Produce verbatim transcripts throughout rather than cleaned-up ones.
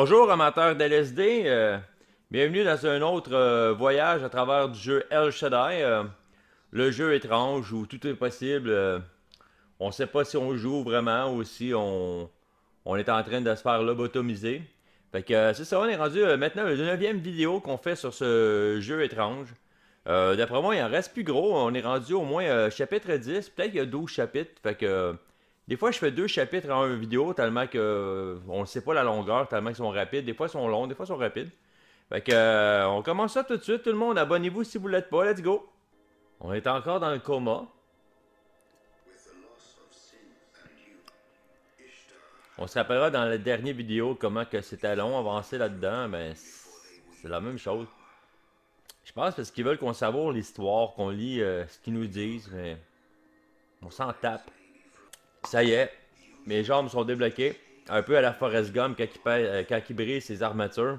Bonjour amateurs d'L S D, euh, bienvenue dans un autre euh, voyage à travers du jeu El Shaddai, euh, le jeu étrange où tout est possible, euh, on ne sait pas si on joue vraiment ou si on, on est en train de se faire lobotomiser. Fait que euh, c'est ça, on est rendu euh, maintenant à la neuvième vidéo qu'on fait sur ce jeu étrange. Euh, D'après moi il en reste plus gros, on est rendu au moins euh, chapitre dix, peut-être qu'il y a douze chapitres, fait que... Euh, Des fois, je fais deux chapitres en une vidéo, tellement que euh, on ne sait pas la longueur, tellement qu'ils sont rapides. Des fois, ils sont longs, des fois, ils sont rapides. Fait que, euh, on commence ça tout de suite. Tout le monde, abonnez-vous si vous ne l'êtes pas. Let's go! On est encore dans le coma. On se rappellera dans la dernière vidéo comment que c'était long, avancé là-dedans, mais c'est la même chose. Je pense parce qu'ils veulent qu'on savoure l'histoire, qu'on lit euh, ce qu'ils nous disent, mais on s'en tape. Ça y est, mes jambes sont débloquées, un peu à la Forrest Gump quand il, paye, quand il brise ses armatures.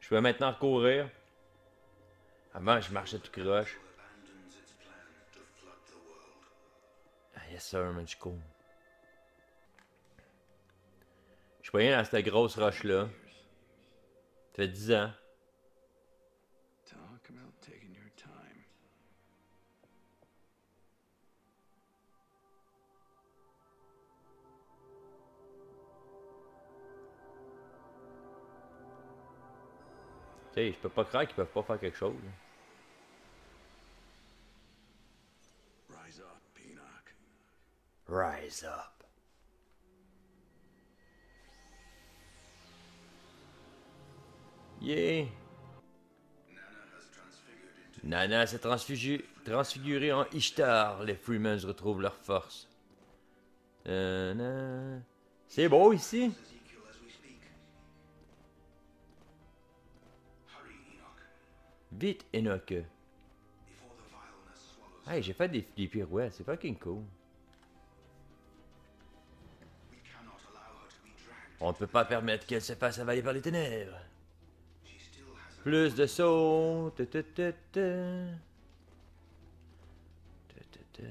Je peux maintenant courir. Avant, je marchais tout croche. Ah, yes sir, man, je cours. Je suis rien dans cette grosse roche-là. Ça fait dix ans. Tu sais, je peux pas croire qu'ils peuvent pas faire quelque chose. Rise up, Enoch. Rise up. Yeah. Nana s'est transfigurée transfiguré en Ishtar. Les Freemans retrouvent leur force. Euh, C'est beau ici. Vite, Enoch. Hey, j'ai fait des, des pirouettes. C'est fucking cool. On ne peut pas permettre qu'elle se fasse avaler par les ténèbres. Plus de saut. Ta ta ta ta. Ta ta ta.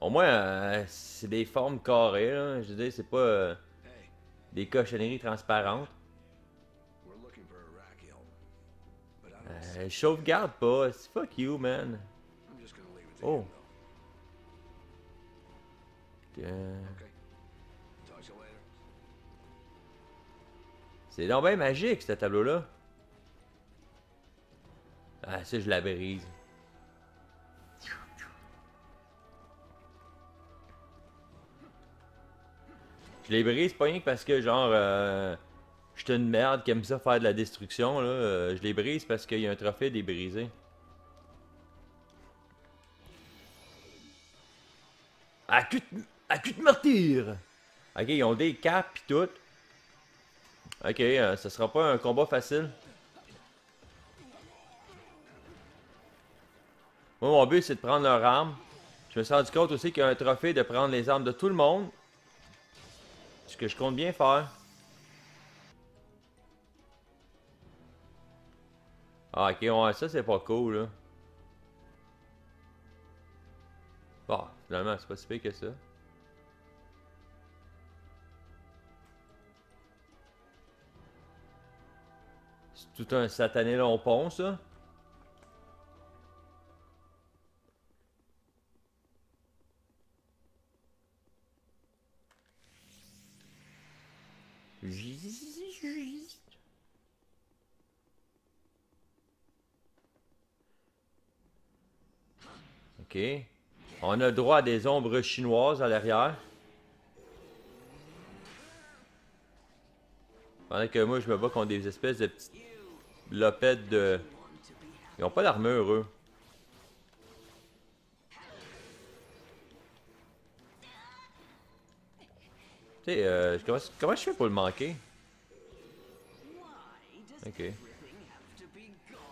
Au moins, euh, c'est des formes carrées. Là. Je veux dire, c'est pas euh, des cochonneries transparentes. Euh, je sauvegarde pas. Fuck you, man. Oh. Euh... C'est donc bien magique, ce tableau-là. Ah, ça, je la brise. Je les brise pas rien que parce que, genre, euh, je suis une merde qui aime ça faire de la destruction, là. Euh, je les brise parce qu'il y a un trophée débrisé. À cul de martyr! Ok, ils ont des capes et tout. Ok, euh, ça sera pas un combat facile. Moi, mon but, c'est de prendre leur arme. Je me suis rendu compte aussi qu'il y a un trophée de prendre les armes de tout le monde. Ce que je compte bien faire. Ah, ok, ouais, ça, c'est pas cool, là. Bon, finalement, c'est pas si pire que ça. C'est tout un satané long pont, ça. Ok. On a droit à des ombres chinoises à l'arrière. Pendant que moi, je me bats contre des espèces de petites... Lopette de... Ils ont pas d'armure, eux. Tu sais, euh, comment, comment je fais pour le manquer? Ok.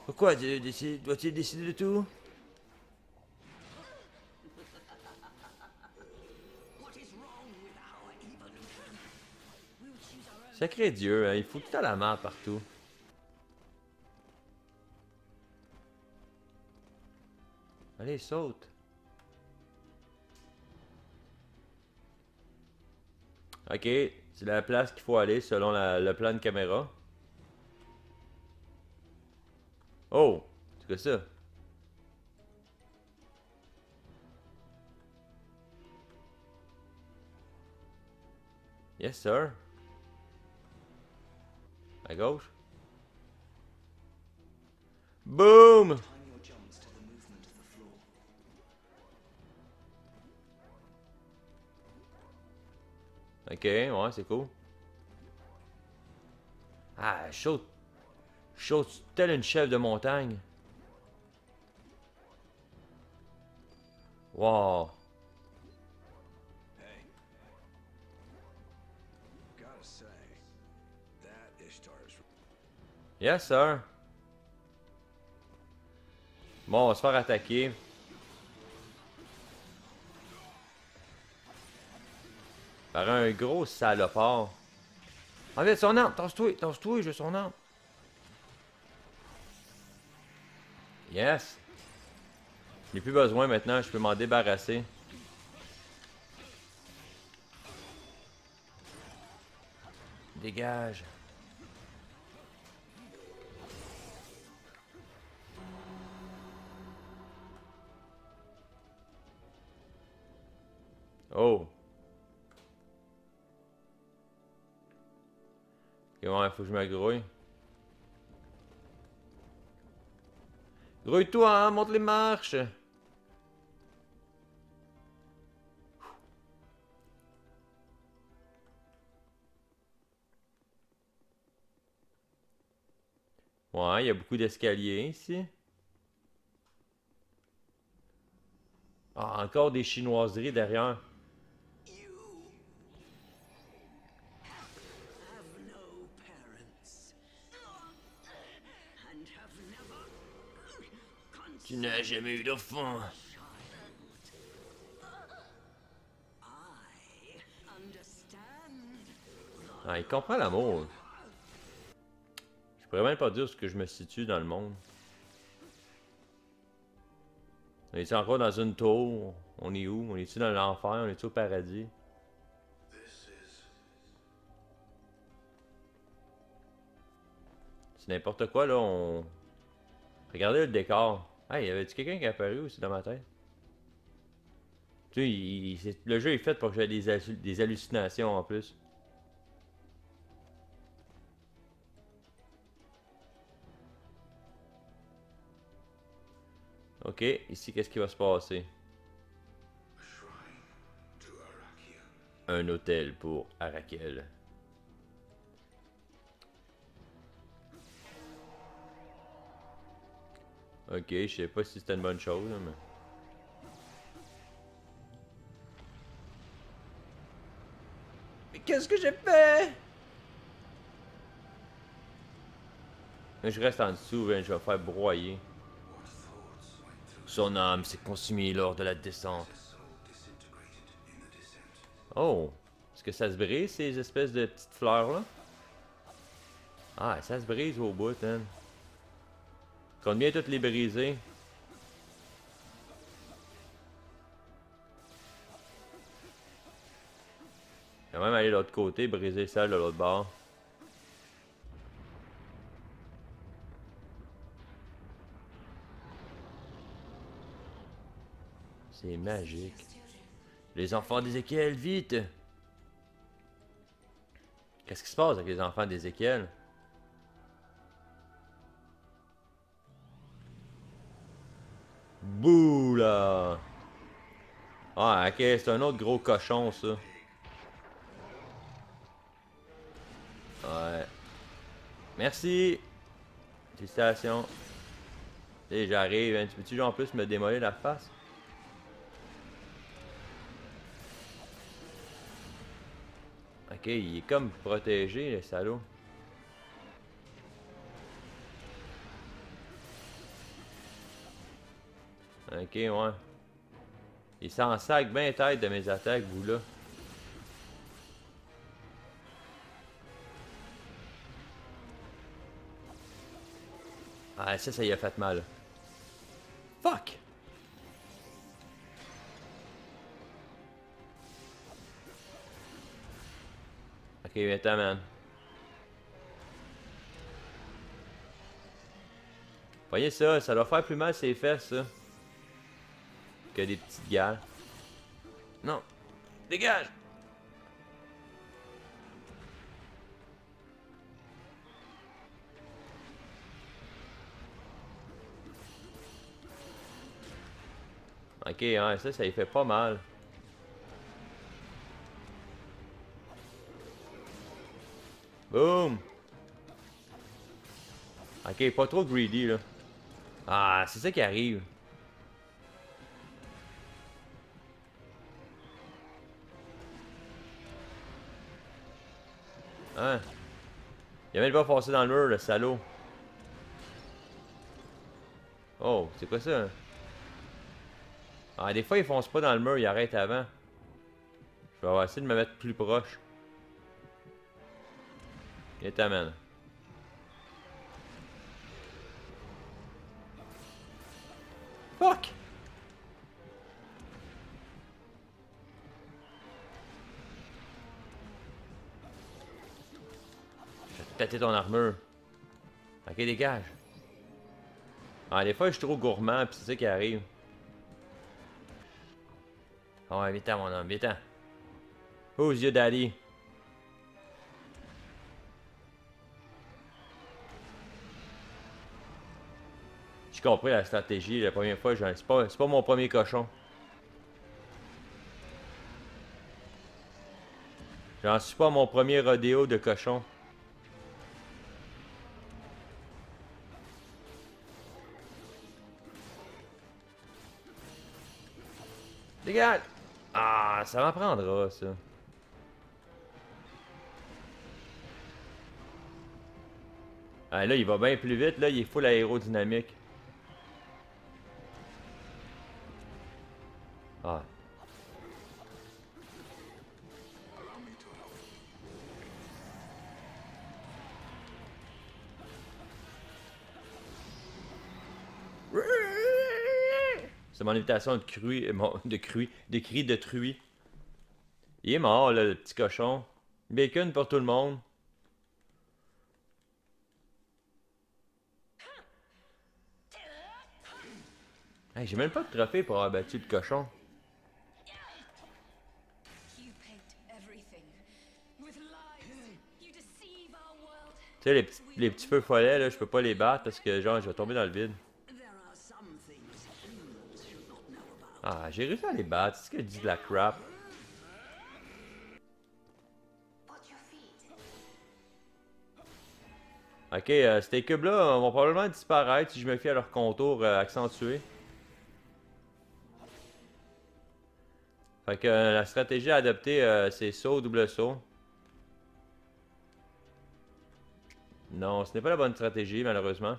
Pourquoi dois-tu décider de tout? Sacré Dieu, hein, il faut tout à la mort partout. Allez, saute. Ok, c'est la place qu'il faut aller selon la, le plan de caméra. Oh, c'est quoi ça? Yes, sir. À gauche. Boom! Ok, ouais, c'est cool. Ah, chaud. Chaud, telle une chef de montagne. Wow. Yes, sir. Bon, on va se faire attaquer. Par un gros salopard. Enlève son arme, tasse-toi, tasse-toi, je veux son arme. Yes. Je n'ai plus besoin maintenant, je peux m'en débarrasser. Dégage. Oh! Ok, ouais, faut que je m'agrouille. Grouille-toi, hein, monte les marches! Ouais, il y a beaucoup d'escaliers ici. Ah, encore des chinoiseries derrière. Tu n'as jamais eu d'enfant. Ah, il comprend l'amour. Je pourrais même pas dire ce que je me situe dans le monde. On est encore dans une tour. On est où? On est-tu dans l'enfer? On est-tu au paradis? C'est n'importe quoi là. On... Regardez le décor. Ah, hey, y avait-tu quelqu'un qui est apparu aussi dans ma tête? Tu sais, il, il, le jeu est fait pour que j'aie des, des hallucinations en plus. Ok, ici, qu'est-ce qui va se passer? Un hôtel pour Arakiel. Ok, je sais pas si c'était une bonne chose, mais... Mais qu'est-ce que j'ai fait? Je reste en dessous, hein, je vais me faire broyer. Son âme s'est consumée lors de la descente. Oh! Est-ce que ça se brise, ces espèces de petites fleurs-là? Ah, ça se brise au bout, hein. Compte bien toutes les briser. Je vais même aller de l'autre côté, briser celle de l'autre bord. C'est magique. Les enfants d'Ézéchiel, vite! Qu'est-ce qui se passe avec les enfants d'Ézéchiel? Boula! Ah, ok, c'est un autre gros cochon, ça. Ouais. Merci! Félicitations. Et j'arrive, hein. Tu peux-tu en plus me démolir la face? Ok, il est comme protégé, le salaud. Ok, ouais. Il s'en sac bien tête de mes attaques, vous là. Ah, ça, ça y a fait mal. Fuck! Keep it there, man. Voyez ça, ça doit faire plus mal ses fesses, ça. Que des petites gales. Non. Dégage! Ok, ouais, ça, ça y fait pas mal. Boom! Ok, pas trop greedy, là. Ah, c'est ça qui arrive. Hein? Il a même pas passé dans le mur, le salaud. Oh, c'est quoi ça? Ah, des fois, ils foncent pas dans le mur, ils arrêtent avant. Je vais essayer de me mettre plus proche. Il t'amène. Fuck! Je vais tâter ton armure. Ok, dégage. Ah, des fois, je suis trop gourmand, pis c'est ça qui arrive. Oh, vite-en, mon homme, vite-en. Who's your daddy? J'ai compris la stratégie la première fois, c'est pas, pas mon premier cochon. J'en suis pas mon premier rodéo de cochon. Dégage! Ah, ça m'apprendra, ça. Ah, là, il va bien plus vite, là, il est full aérodynamique. Ah. C'est mon invitation de cruie, de cruie, de cri de truie. Il est mort, là, le petit cochon. Bacon pour tout le monde. Hey, j'ai même pas de trophée pour avoir battu le cochon. Tu sais, les, les petits feux follets, là, je peux pas les battre parce que, genre, je vais tomber dans le vide. Ah, j'ai réussi à les battre, c'est ce que dit de la crap. Ok, euh, ces cubes-là vont probablement disparaître si je me fie à leur contour euh, accentué. Fait que euh, la stratégie à adopter, euh, c'est saut, double saut. Non, ce n'est pas la bonne stratégie, malheureusement.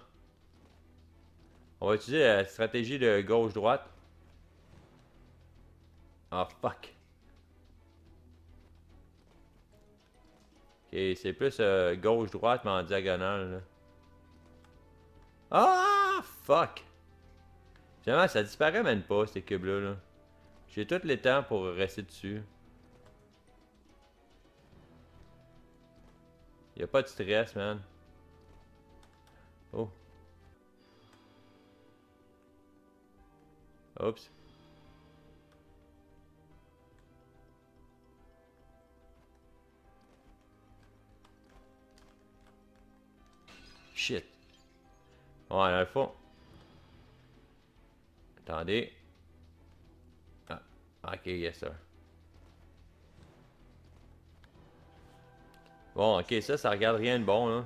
On va utiliser la stratégie de gauche-droite. Ah, fuck. Ok, c'est plus euh, gauche-droite, mais en diagonale, là. Ah, fuck. Finalement, ça disparaît même pas, ces cubes-là, là. J'ai tout le temps pour rester dessus. Y'a pas de stress, man. Oh. Oups. Shit. Ouais, dans le fond. Attendez. Ah, ok, yes sir. Bon, ok, ça, ça regarde rien de bon, là.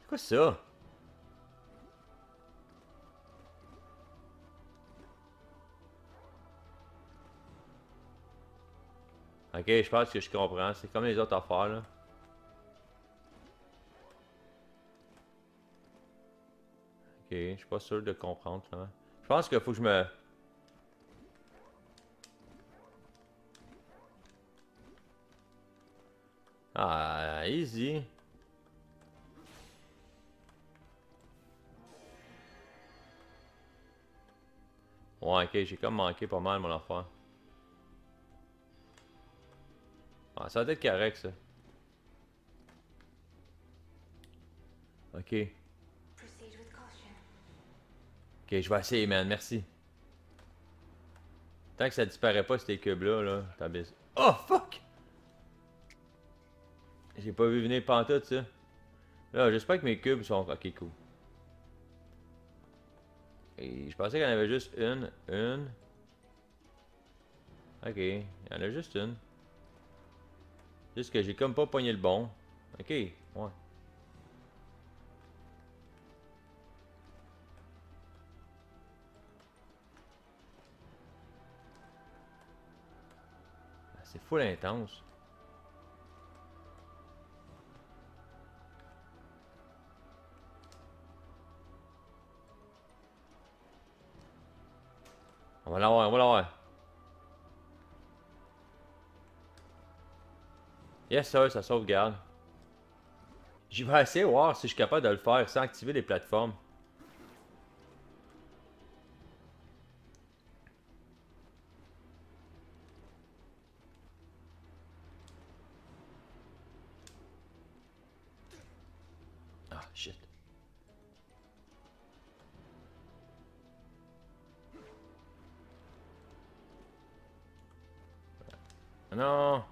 C'est quoi ça? Ok, je pense que je comprends. C'est comme les autres affaires, là. Ok, je suis pas sûr de comprendre, là. Je pense qu'il faut que je me... Ah, easy. Ouais, ok, j'ai comme manqué pas mal mon affaire. Ah, ça doit être correct ça. Ok. Ok, je vais essayer, man, merci. Tant que ça disparaît pas, ces cubes-là, là, là t'abaisse. Oh, fuck! J'ai pas vu venir pantoute, ça. Là, j'espère que mes cubes sont... Ok, cool. Et je pensais qu'il y en avait juste une. Une. Ok, il y en a juste une. Juste que j'ai comme pas pogné le bon. Ok, ouais. C'est full intense. On va l'avoir, on va l'avoir. Yes sir, ça sauvegarde. Je vais essayer de voir si je suis capable de le faire sans activer les plateformes. Non!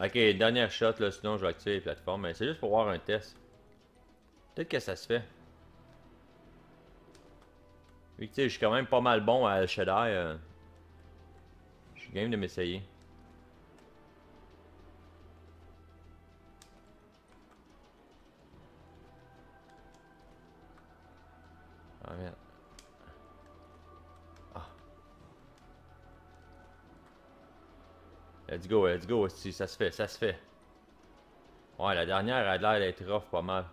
Ok, dernière shot là, sinon je vais activer les plateformes, mais c'est juste pour voir un test. Peut-être que ça se fait. Vu que tu sais, je suis quand même pas mal bon à El Shaddai, euh, je suis game de m'essayer. Ah merde. Let's go, let's go, ça se fait, ça se fait. Ouais, la dernière a l'air d'être rough pas mal.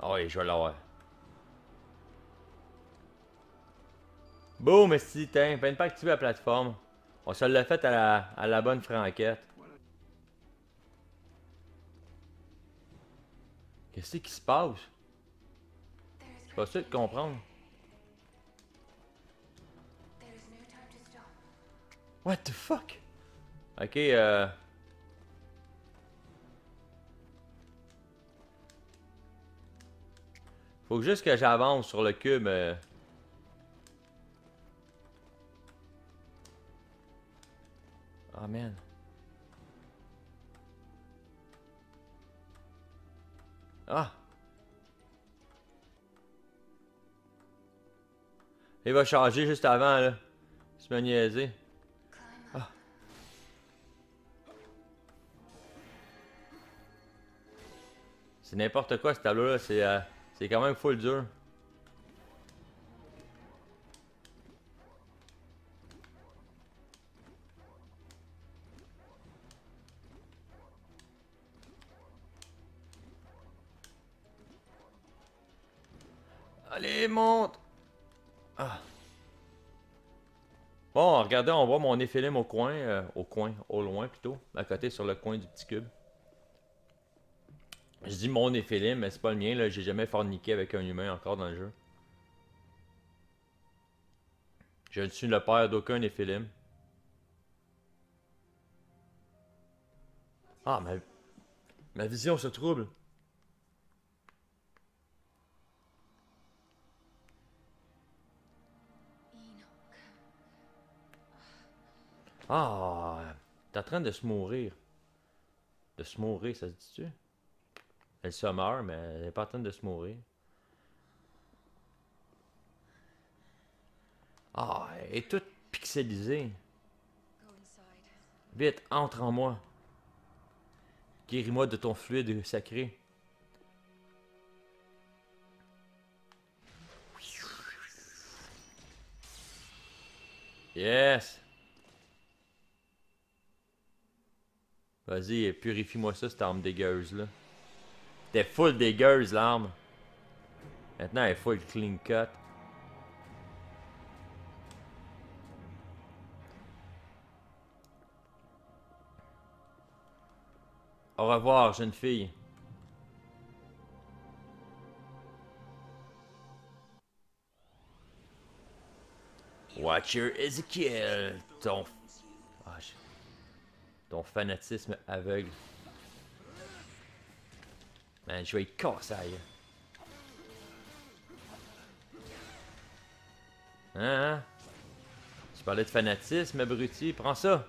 Ah ouais, je vais l'avoir. Boum, si, tiens, peine pas activer la plateforme. On se l'a fait à la, à la bonne franquette. Qu'est-ce qui se passe? Je suis pas sûr de comprendre. What the fuck? Ok, euh... faut juste que j'avance sur le cube. Euh... Oh man. Ah! Il va charger juste avant, là. Se me niaiser. C'est n'importe quoi ce tableau-là, c'est euh, c'est quand même full dur. Allez, monte! Ah. Bon, regardez, on voit mon Nephilim au coin, euh, au coin, au loin plutôt, à côté sur le coin du petit cube. Je dis mon Nephilim, mais c'est pas le mien, là. J'ai jamais forniqué avec un humain encore dans le jeu. Je ne suis le père d'aucun Nephilim. Ah, ma... ma vision se trouble. Ah, t'es en train de se mourir. De se mourir, ça se dit-tu? Elle se meurt, mais elle n'est pas en train de se mourir. Ah, elle est toute pixelisée. Vite, entre en moi. Guéris-moi de ton fluide sacré. Yes! Vas-y, purifie-moi ça, cette arme dégueuse-là. T'es full dégueuse l'arme. Maintenant elle est full clean cut. Au revoir jeune fille. Watcher Ezekiel, ton... Oh, je... ton fanatisme aveugle. Man, je vais être cassé. Hein? Tu parlais de fanatisme, abruti, prends ça.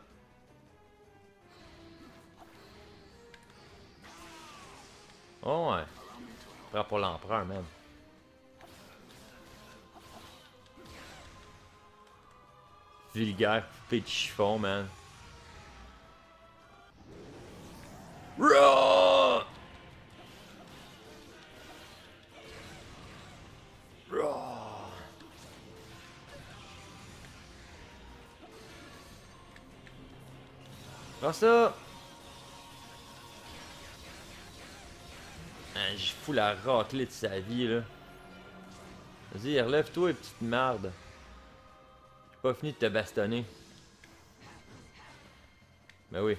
Oh ouais. Prends pour l'empereur même. Vulgaire poupée de chiffon, man. Roar! Roar! Prends ça! J'ai fous la raclée de sa vie, là. Vas-y, relève-toi, petite marde. J'ai pas fini de te bastonner. Ben oui.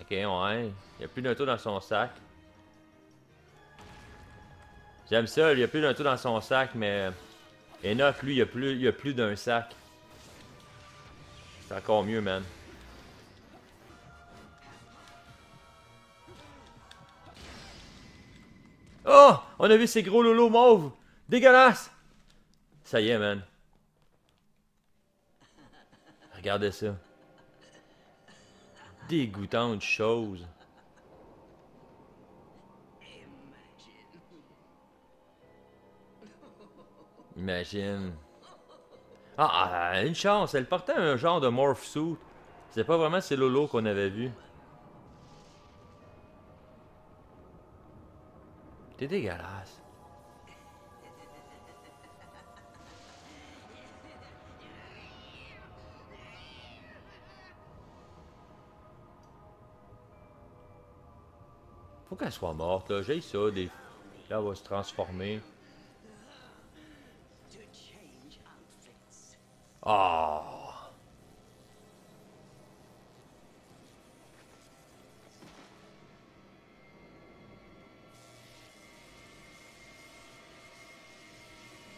Ok, ouais. Il y a plus d'un tour dans son sac. J'aime ça, il y a plus d'un tour dans son sac, mais... Enoch, lui, il y a plus, il y a plus d'un sac. C'est encore mieux, man. Oh! On a vu ces gros lolos mauves! Dégueulasse! Ça y est, man. Regardez ça. Dégoûtante chose. Imagine. Ah, une chance, elle portait un genre de morph suit. C'est pas vraiment ces lolos qu'on avait vu. T'es dégueulasse. Faut qu'elle soit morte, là. J'ai ça, des... Là, elle va se transformer. Oh.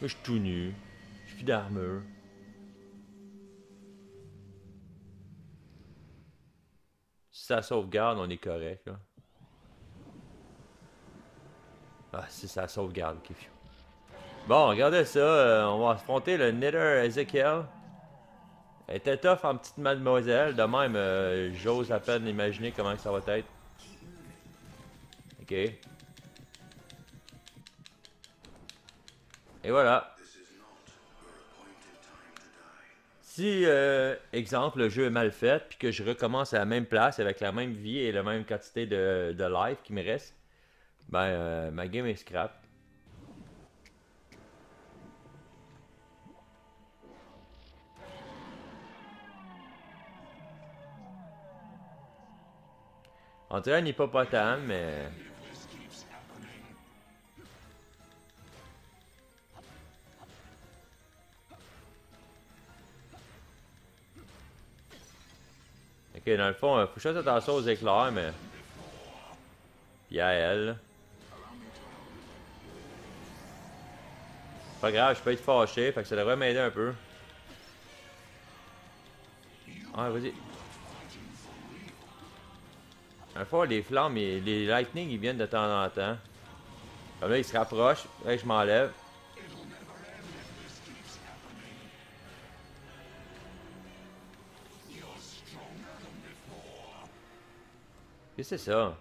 Moi, je suis tout nu. Je suis plus d'armure. Si ça sauvegarde, on est correct, là. Ah, si ça sauvegarde, ok. Bon, regardez ça. Euh, on va affronter le Nether Ezekiel. Elle était tough en petite mademoiselle, de même, euh, j'ose à peine imaginer comment que ça va être. Ok. Et voilà. Si, euh, exemple, le jeu est mal fait, puis que je recommence à la même place, avec la même vie et la même quantité de, de life qui me reste, ben, euh, ma game est scrap. On dirait un hippopotame, mais... Ok, dans le fond, faut juste attention aux éclairs, mais... Puis à elle. Pas grave, je peux être fâché, fait que ça devrait m'aider un peu. Ah, vas-y. Un fois, les flammes, et les lightning, ils viennent de temps en temps. Comme là, ils se rapprochent. Là, je m'enlève. Qu'est-ce que c'est ça? Ouais,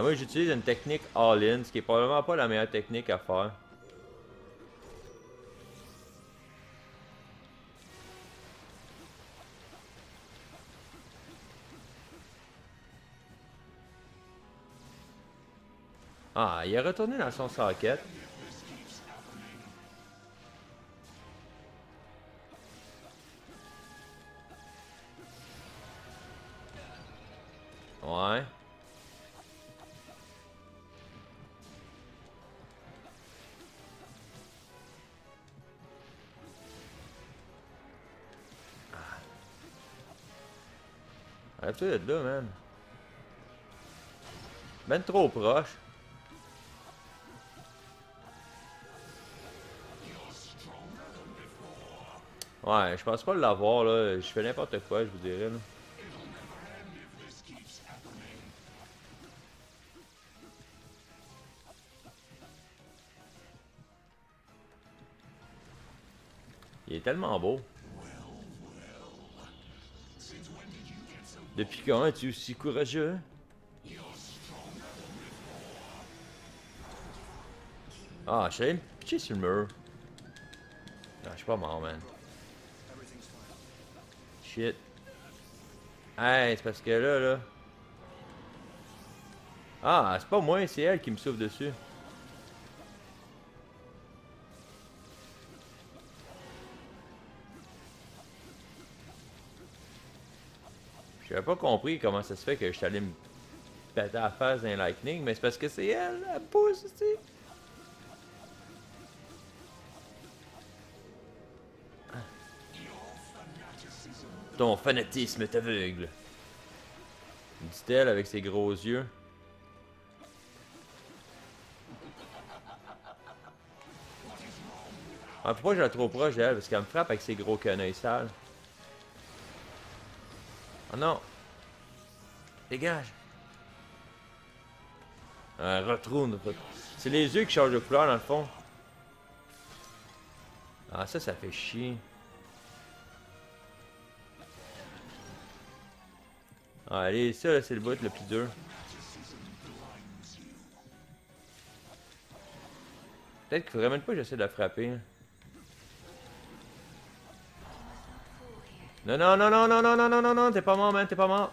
moi, j'utilise une technique all-in, ce qui est probablement pas la meilleure technique à faire. Ah, il est retourné dans son socket. Ouais. Arrête-toi de là, man. Même trop proche. Ouais, je pense pas l'avoir, là. Je fais n'importe quoi, je vous dirais, là. Il est tellement beau. Depuis quand es-tu aussi courageux? Ah, j'allais le pitcher sur le mur. Non, je suis pas mort, man. Shit. Hey, c'est parce que là, là... Ah, c'est pas moi, c'est elle qui me souffle dessus. J'avais pas compris comment ça se fait que je suis allé me péter à la face d'un lightning, mais c'est parce que c'est elle, elle pousse, tu sais. Ton fanatisme est aveugle, dit-elle avec ses gros yeux. Ah, pourquoi je la trop proche d'elle? Parce qu'elle me frappe avec ses gros canins sales. Oh non! Dégage! Euh, retourne. C'est les yeux qui changent de couleur dans le fond. Ah, ça, ça fait chier. Ah, allez, ça, c'est le bout le plus dur. Peut-être qu'il faudrait même pas que j'essaie de la frapper. Non, non, non, non, non, non, non, non, non, non, t'es pas mort, man, t'es pas mort.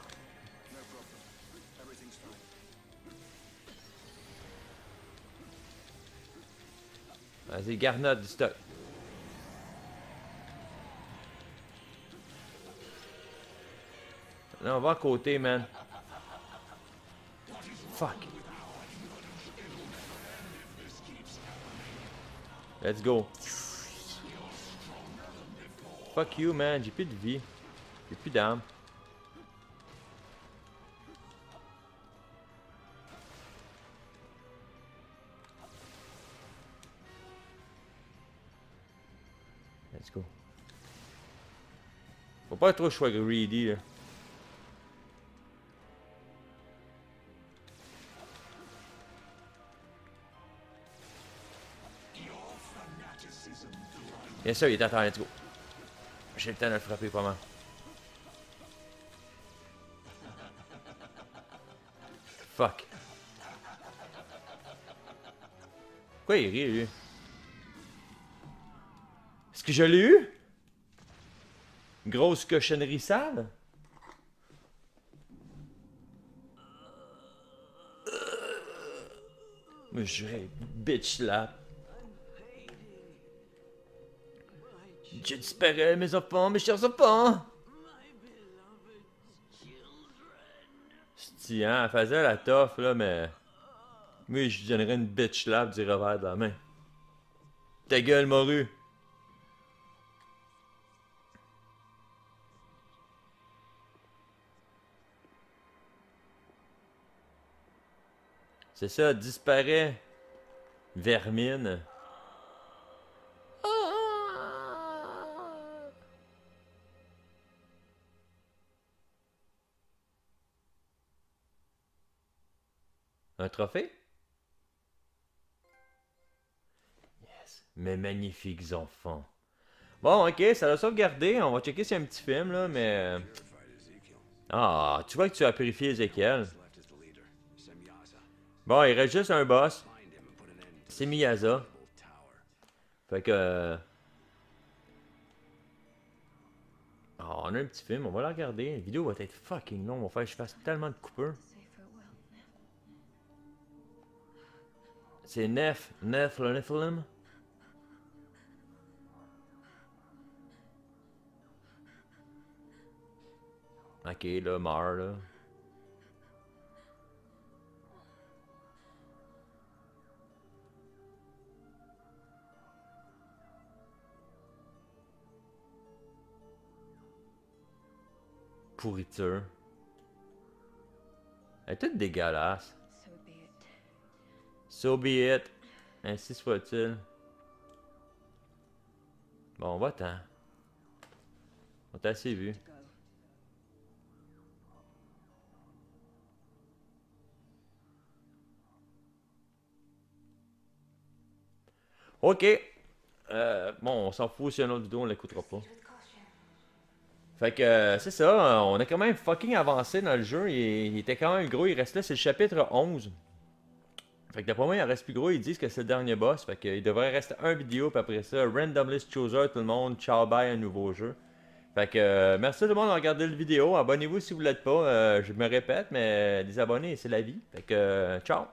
Vas-y, garnotte du stock. Non, on va à côté, man. Fuck. Let's go. Fuck you, man. J'ai plus de vie. J'ai plus d'armes. Let's go. Faut pas trop que je sois greedy, là. Bien sûr, il est à terre, let's go. J'ai le temps de le frapper pas mal. Fuck. Pourquoi il rit, lui? Est-ce que je l'ai eu? Grosse cochonnerie sale? Je vais bitch slap. Je disparais, mes enfants, mes chers enfants! Si, hein, elle faisait la toffe, là, mais... Oui, je lui donnerais une bitch lap du revers de la main. Ta gueule, morue! C'est ça, disparaît! Vermine! Un trophée? Yes. Mes magnifiques enfants. Bon, ok, ça l'a sauvegardé. On va checker si y a un petit film, là, mais... Ah, tu vois que tu as purifié Ezekiel. Bon, il reste juste un boss. C'est Miyaza. Fait que... Ah, on a un petit film, on va le regarder. La vidéo va être fucking longue. On va faire que je fasse tellement de coupeurs. C'est Neph, Neph, le Nephilim. Ok, là, meurs, là. Pourriture. Elle est toute dégueulasse. So be it. Ainsi soit-il. Bon, va-t'en. On t'a assez vu. Ok. Euh, bon, on s'en fout si il y a une autre vidéo, on l'écoutera pas. Fait que c'est ça, on a quand même fucking avancé dans le jeu. Il, il était quand même gros, il reste là, c'est le chapitre onze. Fait que d'après moi, il en reste plus gros, ils disent que c'est le dernier boss. Fait qu'il devrait rester un vidéo, puis après ça, Random List Chooser, tout le monde, ciao bye, un nouveau jeu. Fait que euh, merci tout le monde de regarder la vidéo, abonnez-vous si vous ne l'êtes pas, euh, je me répète, mais les abonnés, c'est la vie. Fait que euh, ciao!